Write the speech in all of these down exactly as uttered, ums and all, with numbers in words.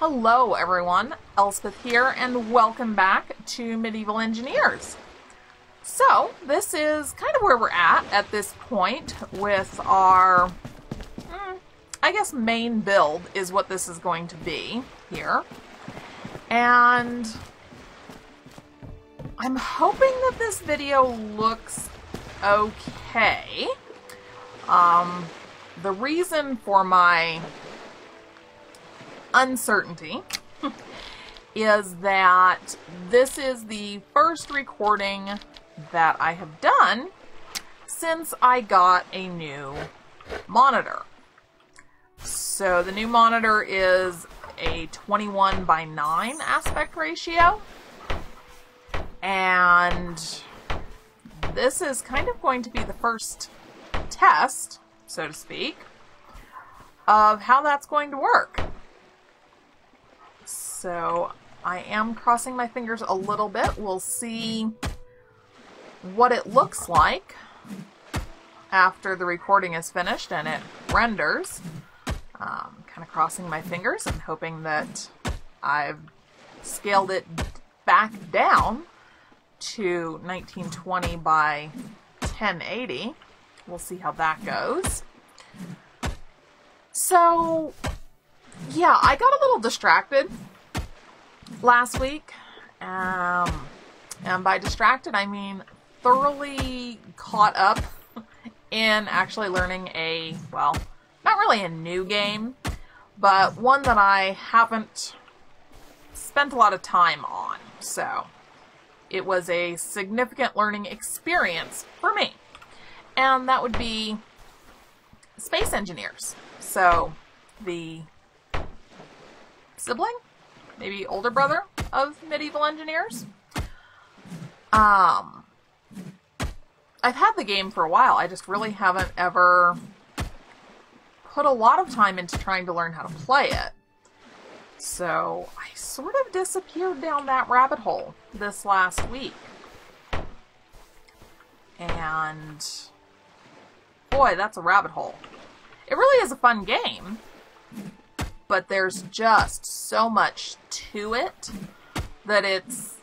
Hello everyone, Elspeth here, and welcome back to Medieval Engineers. So this is kind of where we're at at this point with our, mm, I guess main build is what this is going to be here. And I'm hoping that this video looks okay. Um, the reason for my uncertainty is that this is the first recording that I have done since I got a new monitor. So the new monitor is a twenty-one by nine aspect ratio, and this is kind of going to be the first test, so to speak, of how that's going to work. So I am crossing my fingers a little bit. We'll see what it looks like after the recording is finished and it renders. Um, kind of crossing my fingers and hoping that I've scaled it back down to nineteen twenty by ten eighty. We'll see how that goes. So yeah, I got a little distracted last week, um, and by distracted I mean thoroughly caught up in actually learning a, well, not really a new game, but one that I haven't spent a lot of time on, so it was a significant learning experience for me, and that would be Space Engineers. So the sibling, maybe older brother of Medieval Engineers. Um, I've had the game for a while. I just really haven't ever put a lot of time into trying to learn how to play it. So I sort of disappeared down that rabbit hole this last week. And boy, that's a rabbit hole. It really is a fun game, but there's just so much to it that it's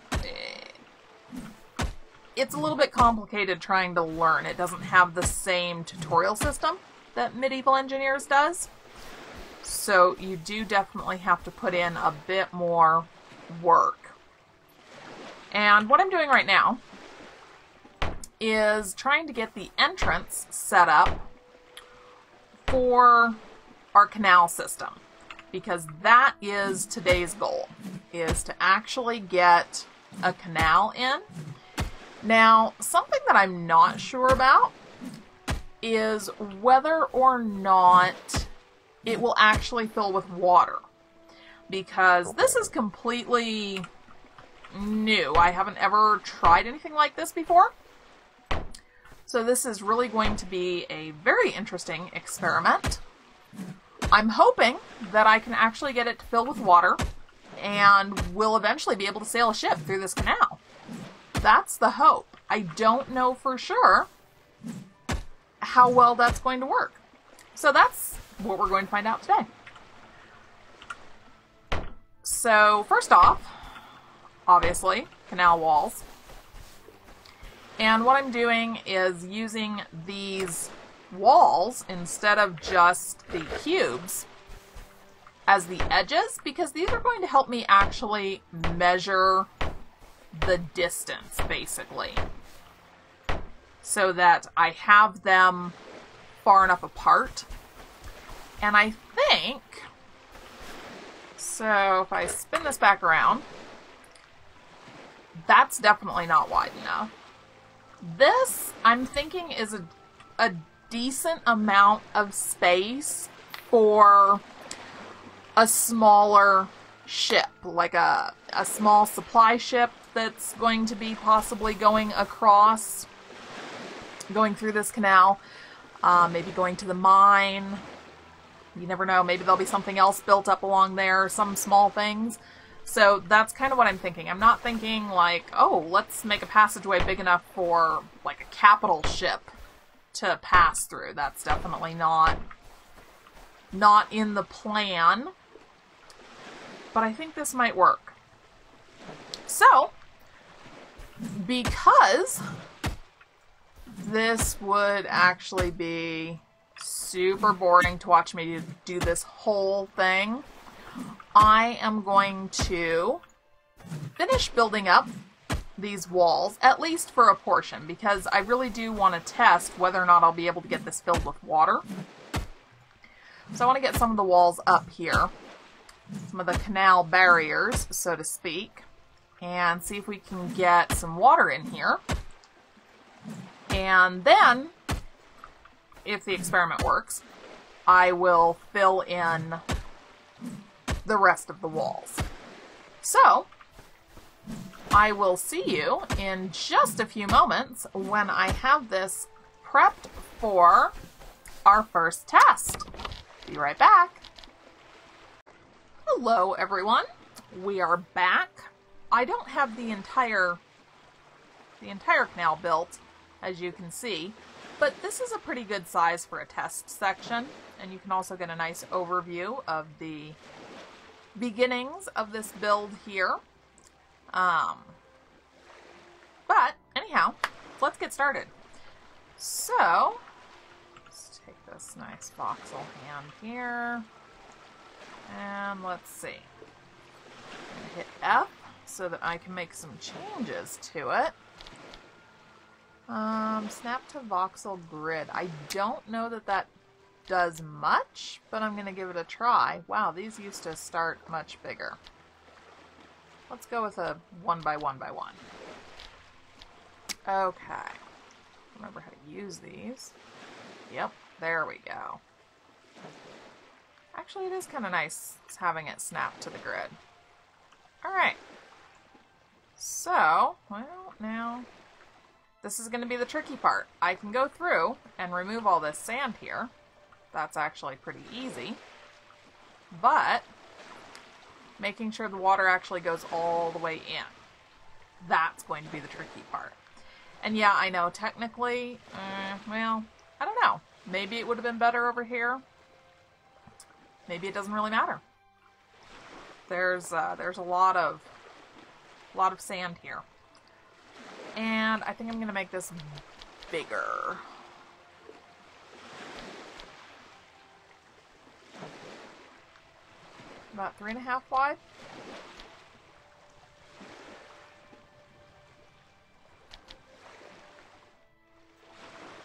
it's a little bit complicated trying to learn. It doesn't have the same tutorial system that Medieval Engineers does, so you do definitely have to put in a bit more work. And what I'm doing right now is trying to get the entrance set up for our canal system, because that is today's goal, is to actually get a canal in. Now, something that I'm not sure about is whether or not it will actually fill with water, because this is completely new. I haven't ever tried anything like this before, so this is really going to be a very interesting experiment. I'm hoping that I can actually get it to fill with water and will eventually be able to sail a ship through this canal. That's the hope. I don't know for sure how well that's going to work. So that's what we're going to find out today. So first off, obviously, canal walls. And what I'm doing is using these walls instead of just the cubes as the edges, because these are going to help me actually measure the distance, basically, so that I have them far enough apart. And I think, so if I spin this back around, that's definitely not wide enough. This, I'm thinking, is a, a decent amount of space for a smaller ship, like a, a small supply ship that's going to be possibly going across, going through this canal, uh, maybe going to the mine. You never know, maybe there'll be something else built up along there, some small things. So that's kind of what I'm thinking. I'm not thinking like, oh, let's make a passageway big enough for like a capital ship to pass through. That's definitely not not in the plan. but I think this might work. So, because this would actually be super boring to watch me do, do this whole thing, I am going to finish building up these walls, at least for a portion, because I really do want to test whether or not I'll be able to get this filled with water. So I want to get some of the walls up here, some of the canal barriers, so to speak, and see if we can get some water in here. And then, if the experiment works, I will fill in the rest of the walls. So, I will see you in just a few moments when I have this prepped for our first test. Be right back. Hello, everyone. We are back. I don't have the entire the entire canal built, as you can see, but this is a pretty good size for a test section, and you can also get a nice overview of the beginnings of this build here. Um, but, anyhow, let's get started. So, let's take this nice voxel hand here, and let's see. I'm gonna hit F so that I can make some changes to it. Um, snap to voxel grid. I don't know that that does much, but I'm gonna give it a try. Wow, these used to start much bigger. Let's go with a one by one by one. Okay. Remember how to use these. Yep, there we go. Actually, it is kind of nice having it snapped to the grid. Alright. So, well, now, this is going to be the tricky part. I can go through and remove all this sand here. That's actually pretty easy. But making sure the water actually goes all the way in. That's going to be the tricky part. And yeah, I know, technically, uh, well, I don't know. Maybe it would have been better over here. Maybe it doesn't really matter. There's uh, there's a lot of, lot of sand here. And I think I'm going to make this bigger. About three and a half wide.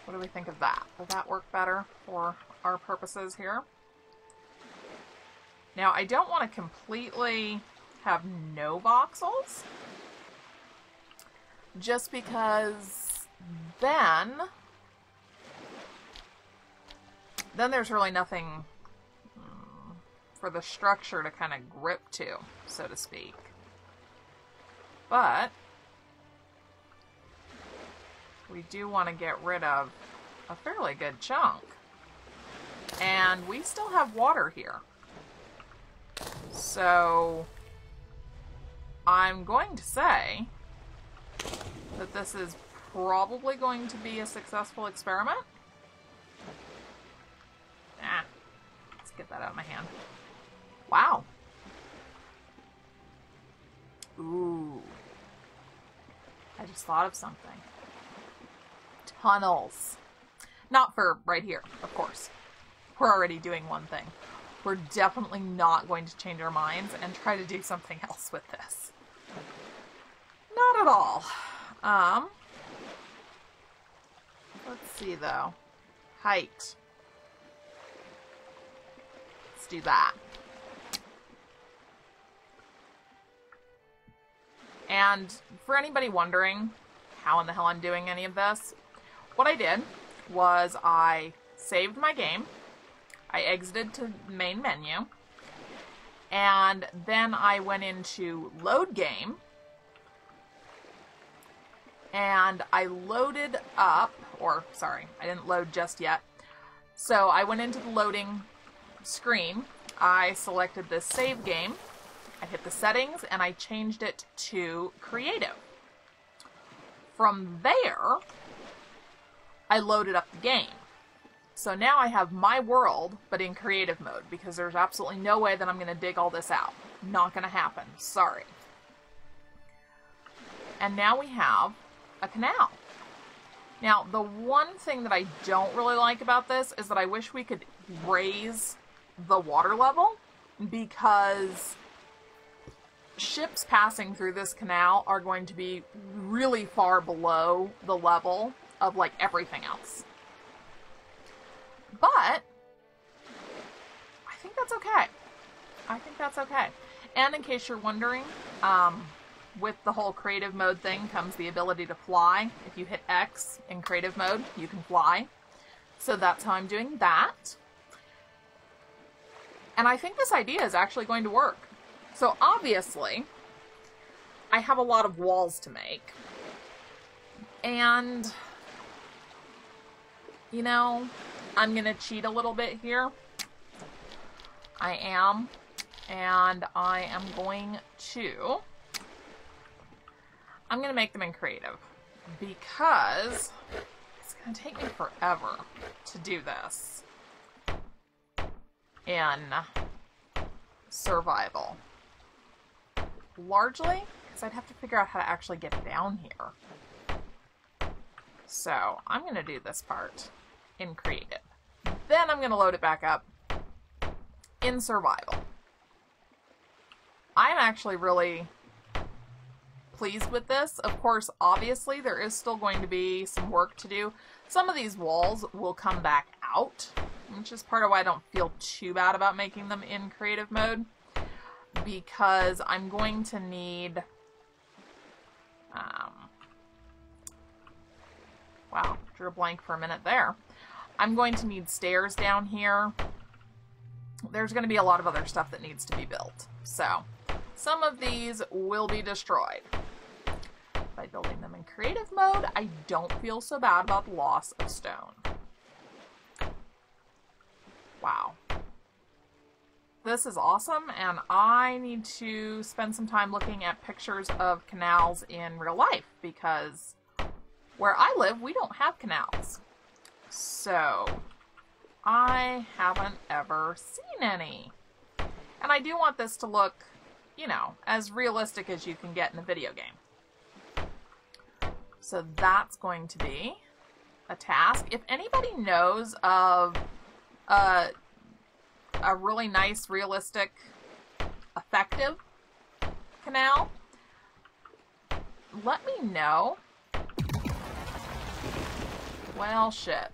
What do we think of that? Will that work better for our purposes here? Now, I don't want to completely have no voxels, just because then, then there's really nothing for the structure to kind of grip to, so to speak. But we do want to get rid of a fairly good chunk. And we still have water here. So I'm going to say that this is probably going to be a successful experiment. Ah, let's get that out of my hand. Wow. Ooh. I just thought of something. Tunnels. Not for right here, of course. We're already doing one thing. We're definitely not going to change our minds and try to do something else with this. Not at all. Um, let's see though. Height. Let's do that. And for anybody wondering how in the hell I'm doing any of this, what I did was I saved my game, I exited to the main menu, and then I went into load game, and I loaded up, or sorry, I didn't load just yet, so I went into the loading screen, I selected the save game, I hit the settings, and I changed it to creative. From there, I loaded up the game. So now I have my world, but in creative mode, because there's absolutely no way that I'm going to dig all this out. Not gonna happen. Sorry. And now we have a canal. Now, the one thing that I don't really like about this is that I wish we could raise the water level, because ships passing through this canal are going to be really far below the level of, like, everything else. But I think that's okay. I think that's okay. And in case you're wondering, um... with the whole creative mode thing comes the ability to fly. If you hit X in creative mode, you can fly. So that's how I'm doing that. And I think this idea is actually going to work. So obviously, I have a lot of walls to make. And, you know, I'm going to cheat a little bit here. I am. And I am going to... I'm going to make them in creative, because it's going to take me forever to do this in survival. Largely, because I'd have to figure out how to actually get down here. So I'm going to do this part in creative. Then I'm going to load it back up in survival. I'm actually really... pleased with this. Of course, obviously, there is still going to be some work to do. Some of these walls will come back out, which is part of why I don't feel too bad about making them in creative mode, because I'm going to need... Um, wow, drew a blank for a minute there. I'm going to need stairs down here. There's going to be a lot of other stuff that needs to be built, so some of these will be destroyed. By building them in creative mode, I don't feel so bad about the loss of stone. Wow. This is awesome, and I need to spend some time looking at pictures of canals in real life, because where I live, we don't have canals. So, I haven't ever seen any. And I do want this to look, you know, as realistic as you can get in a video game. So that's going to be a task. If anybody knows of a, a really nice, realistic, effective canal, let me know. Well, shit.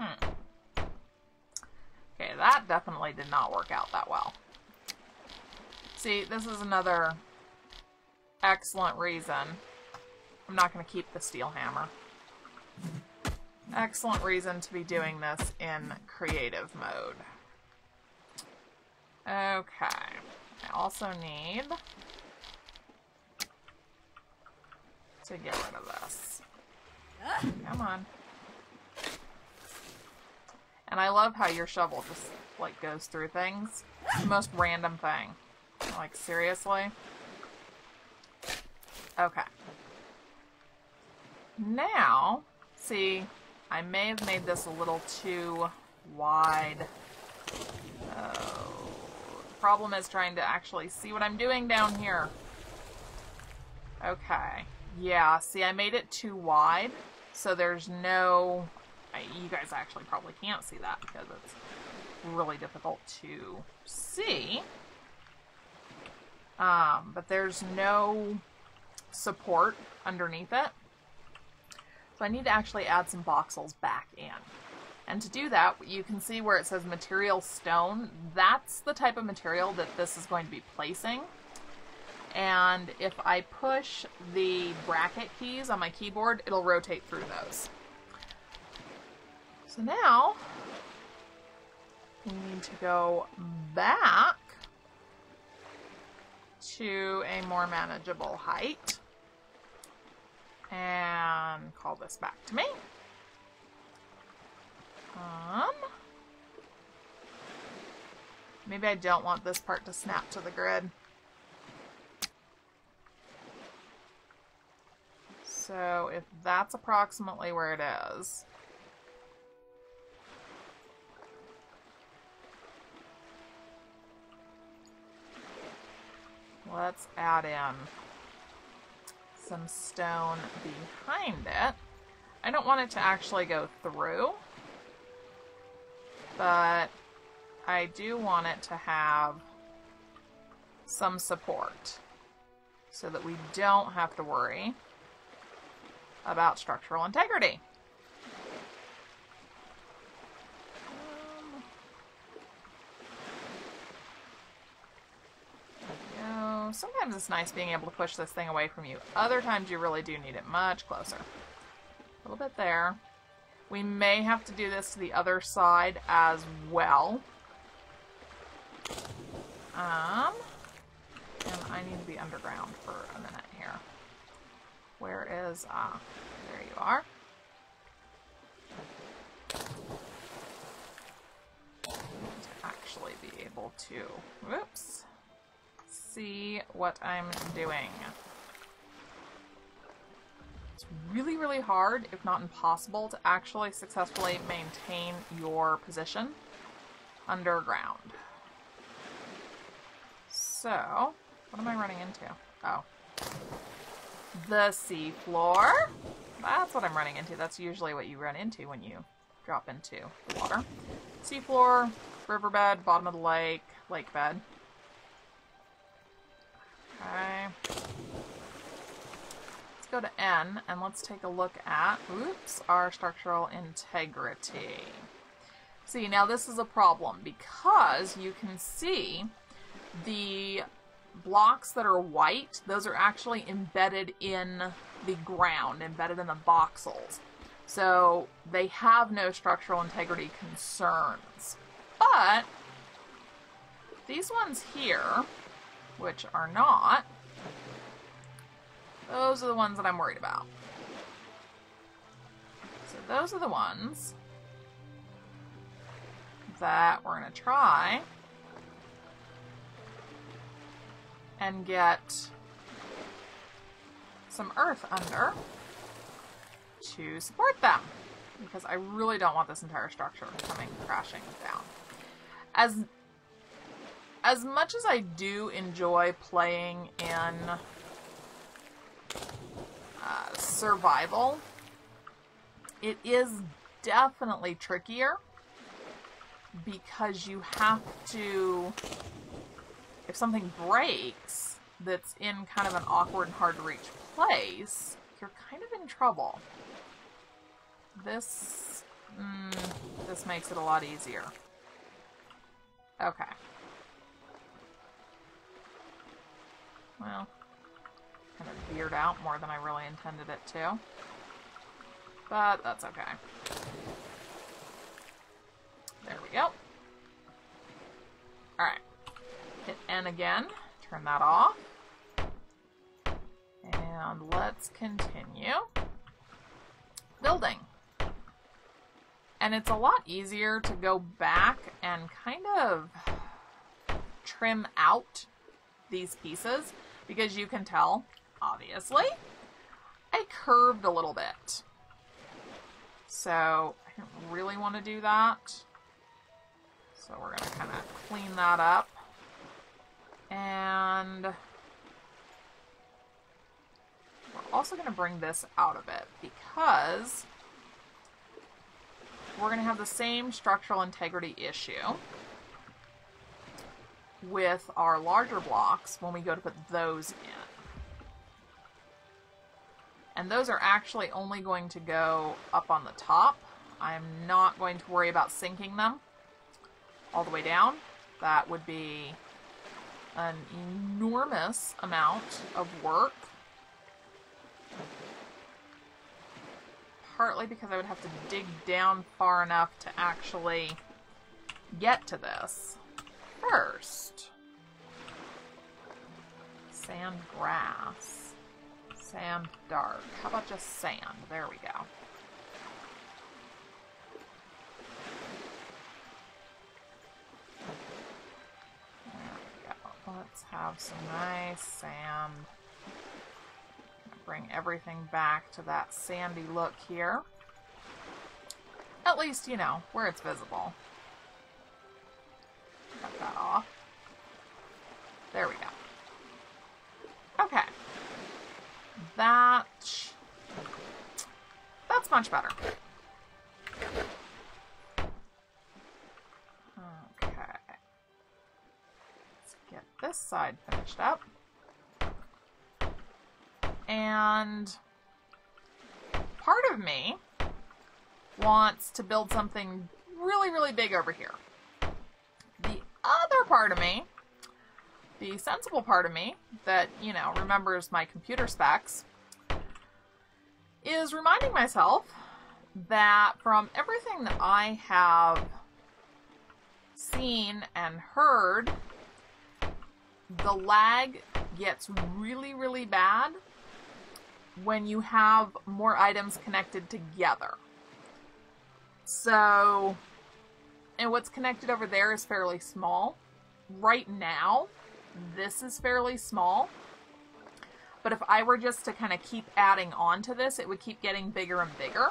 Hmm. Okay, that definitely did not work out that well. See, this is another... excellent reason. I'm not going to keep the steel hammer. Excellent reason to be doing this in creative mode. Okay. I also need to get rid of this. Come on. And I love how your shovel just, like, goes through things. It's the most random thing. Like, seriously? Okay. Now, see, I may have made this a little too wide. Oh, the problem is trying to actually see what I'm doing down here. Okay. Yeah, see, I made it too wide, so there's no... I, you guys actually probably can't see that, because it's really difficult to see. Um, but there's no... support underneath it. So I need to actually add some voxels back in. And to do that, you can see where it says material stone. That's the type of material that this is going to be placing. And if I push the bracket keys on my keyboard, it'll rotate through those. So now, we need to go back to a more manageable height. And call this back to me. Um, maybe I don't want this part to snap to the grid. So if that's approximately where it is, Let's add in some stone behind it. I don't want it to actually go through, but I do want it to have some support so that we don't have to worry about structural integrity. Sometimes it's nice being able to push this thing away from you. Other times you really do need it much closer. A little bit there. We may have to do this to the other side as well. Um, and I need to be underground for a minute here. Where is, ah, uh, there you are. To actually be able to, whoops. See what I'm doing. It's really, really hard, if not impossible, to actually successfully maintain your position underground. So, what am I running into? Oh. The seafloor. That's what I'm running into. That's usually what you run into when you drop into the water. Seafloor, riverbed, bottom of the lake, lake bed. Okay, let's go to N and let's take a look at, oops, our structural integrity. See, now this is a problem because you can see the blocks that are white, those are actually embedded in the ground, embedded in the voxels. So they have no structural integrity concerns. But these ones here, which are not, those are the ones that I'm worried about. So those are the ones that we're going to try and get some earth under to support them, because I really don't want this entire structure coming crashing down. As As much as I do enjoy playing in uh, survival, it is definitely trickier because you have to, if something breaks that's in kind of an awkward and hard to reach place, you're kind of in trouble. This, mm, this makes it a lot easier. Okay. Well, kind of veered out more than I really intended it to, but that's okay. There we go. Alright, hit N again, turn that off, and let's continue building. And it's a lot easier to go back and kind of trim out these pieces, because you can tell, obviously, I curved a little bit. So I didn't really want to do that. So we're going to kind of clean that up. And we're also going to bring this out a bit, because we're going to have the same structural integrity issue with our larger blocks when we go to put those in. And those are actually only going to go up on the top. I'm not going to worry about sinking them all the way down. That would be an enormous amount of work. Partly because I would have to dig down far enough to actually get to this. First, sand grass, sand dark. How about just sand? There we go. There we go. Let's have some nice sand. Bring everything back to that sandy look here. At least, you know, where it's visible. Cut that off. There we go. much better. Okay. Let's get this side finished up. And part of me wants to build something really, really big over here. The other part of me, the sensible part of me that, you know, remembers my computer specs, is reminding myself that from everything that I have seen and heard, the lag gets really, really bad when you have more items connected together. So, and what's connected over there is fairly small. Right now, this is fairly small. But if I were just to kind of keep adding on to this, it would keep getting bigger and bigger.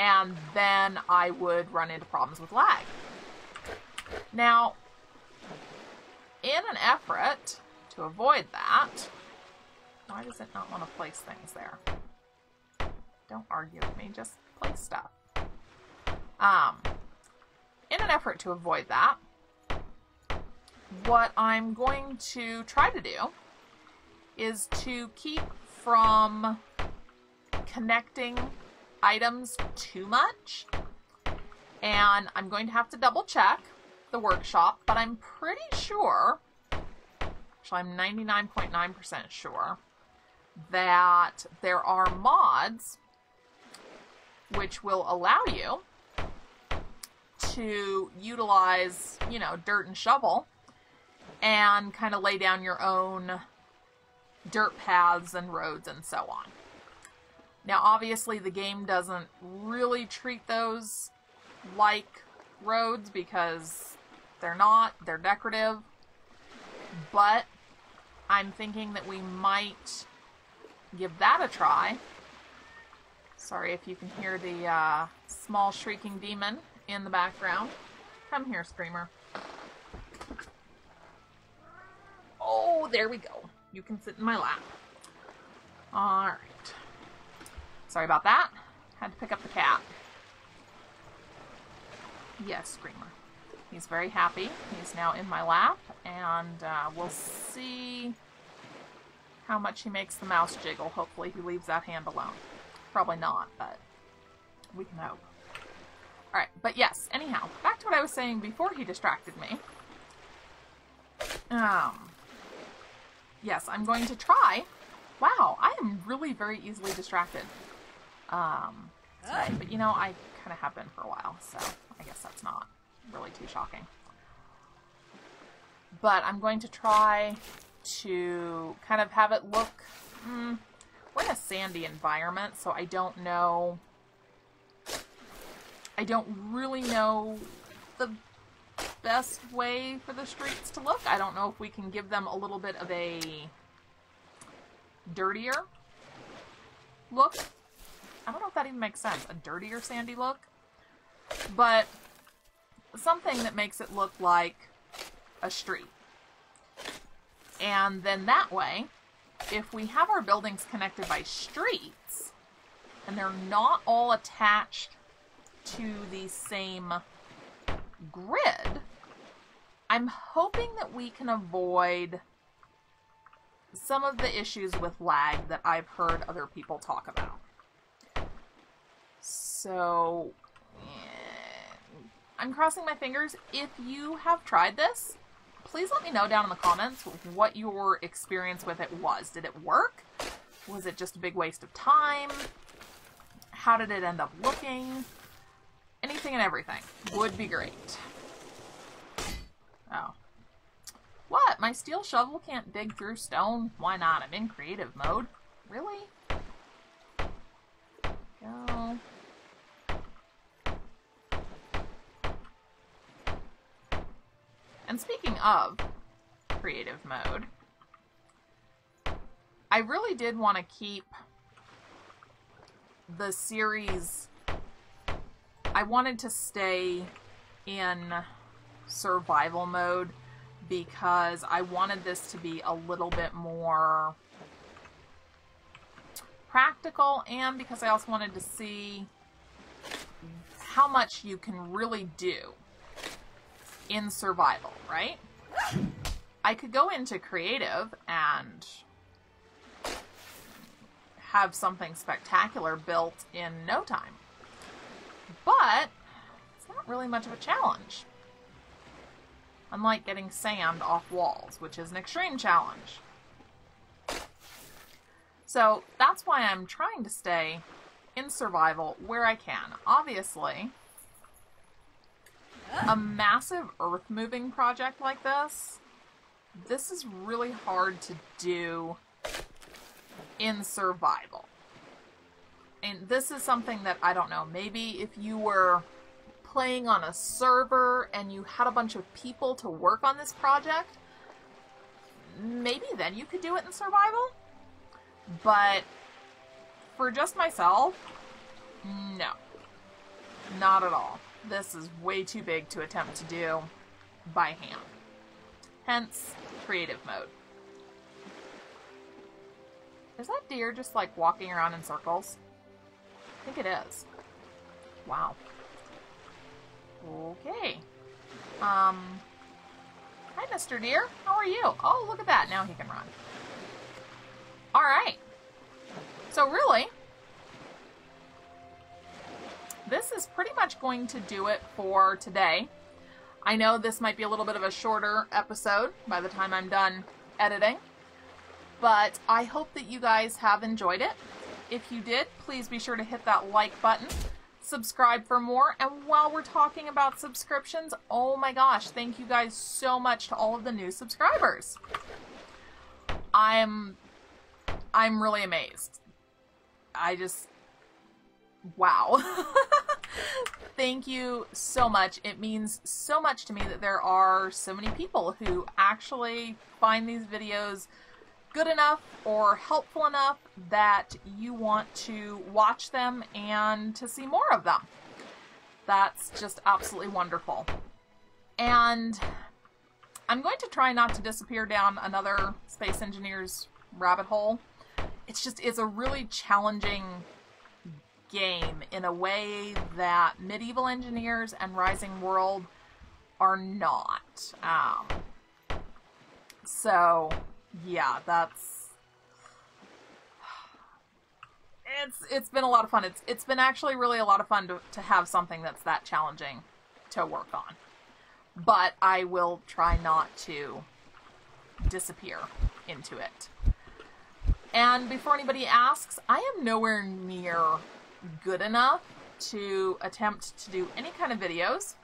And then I would run into problems with lag. Now, in an effort to avoid that, why does it not want to place things there? Don't argue with me, just place stuff. Um, in an effort to avoid that, what I'm going to try to do is to keep from connecting items too much. And I'm going to have to double check the workshop, but I'm pretty sure, actually I'm ninety-nine point nine percent sure, that there are mods which will allow you to utilize, you know, dirt and shovel and kind of lay down your own dirt paths and roads and so on. Now, obviously, the game doesn't really treat those like roads because they're not, they're decorative, but I'm thinking that we might give that a try. Sorry if you can hear the uh, small shrieking demon in the background. Come here, Screamer. Oh, there we go. You can sit in my lap. All right. Sorry about that. Had to pick up the cat. Yes, Screamer. He's very happy. He's now in my lap, and uh, we'll see how much he makes the mouse jiggle. Hopefully he leaves that hand alone. Probably not, but we can hope. All right, but yes, anyhow, back to what I was saying before he distracted me. Um, yes, I'm going to try. Wow, I am really very easily distracted. Um, today, but you know, I kind of have been for a while, so I guess that's not really too shocking. But I'm going to try to kind of have it look... Mm, we're in a sandy environment, so I don't know... I don't really know the best way for the streets to look. I don't know if we can give them a little bit of a dirtier look. I don't know if that even makes sense, a dirtier sandy look, but something that makes it look like a street. And then that way, if we have our buildings connected by streets, and they're not all attached to the same grid, I'm hoping that we can avoid some of the issues with lag that I've heard other people talk about. So, yeah, I'm crossing my fingers. If you have tried this, please let me know down in the comments what your experience with it was. Did it work? Was it just a big waste of time? How did it end up looking? Anything and everything would be great. Oh. What? My steel shovel can't dig through stone? Why not? I'm in creative mode. Really? Go. And speaking of creative mode, I really did want to keep the series. I wanted to stay in survival mode because I wanted this to be a little bit more practical, and because I also wanted to see how much you can really do in survival, right? I could go into creative and have something spectacular built in no time, but it's not really much of a challenge. Unlike getting sand off walls, which is an extreme challenge. So that's why I'm trying to stay in survival where I can. Obviously, a massive earth-moving project like this, this is really hard to do in survival. And this is something that, I don't know, maybe if you were playing on a server and you had a bunch of people to work on this project, maybe then you could do it in survival. But for just myself, no, not at all. This is way too big to attempt to do by hand. Hence, creative mode. Is that deer just like walking around in circles? I think it is. Wow. Okay. Um, hi, Mister Deer. How are you? Oh, look at that. Now he can run. All right. So really, this is pretty much going to do it for today. I know this might be a little bit of a shorter episode by the time I'm done editing, but I hope that you guys have enjoyed it. If you did, please be sure to hit that like button, subscribe for more, and while we're talking about subscriptions, oh my gosh, thank you guys so much to all of the new subscribers. I'm... I'm really amazed. I just, wow. Thank you so much. It means so much to me that there are so many people who actually find these videos good enough or helpful enough that you want to watch them and to see more of them. That's just absolutely wonderful. And I'm going to try not to disappear down another Space Engineers rabbit hole. It's just, it's a really challenging game in a way that Medieval Engineers and Rising World are not. Um, so, yeah, that's... It's, it's been a lot of fun. It's, it's been actually really a lot of fun to, to have something that's that challenging to work on. But I will try not to disappear into it. And before anybody asks, I am nowhere near good enough to attempt to do any kind of videos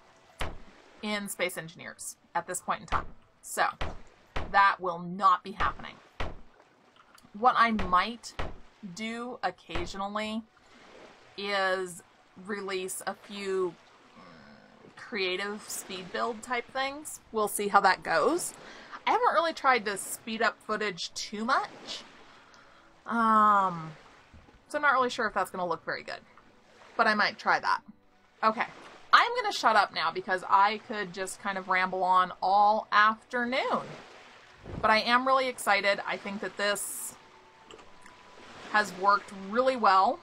in Space Engineers at this point in time. So that will not be happening. What I might do occasionally is release a few creative speed build type things. We'll see how that goes. I haven't really tried to speed up footage too much. Um, so I'm not really sure if that's going to look very good, but I might try that. Okay, I'm going to shut up now because I could just kind of ramble on all afternoon, but I am really excited. I think that this has worked really well,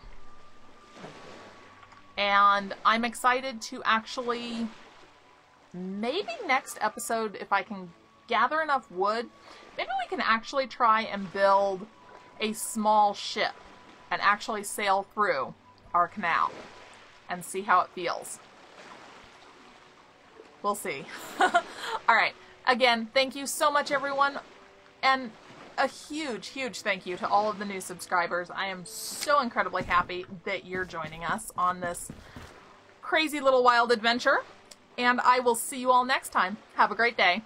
and I'm excited to actually, maybe next episode, if I can gather enough wood, maybe we can actually try and build a small ship and actually sail through our canal and see how it feels. We'll see. All right. Again, thank you so much, everyone. And a huge, huge thank you to all of the new subscribers. I am so incredibly happy that you're joining us on this crazy little wild adventure. And I will see you all next time. Have a great day.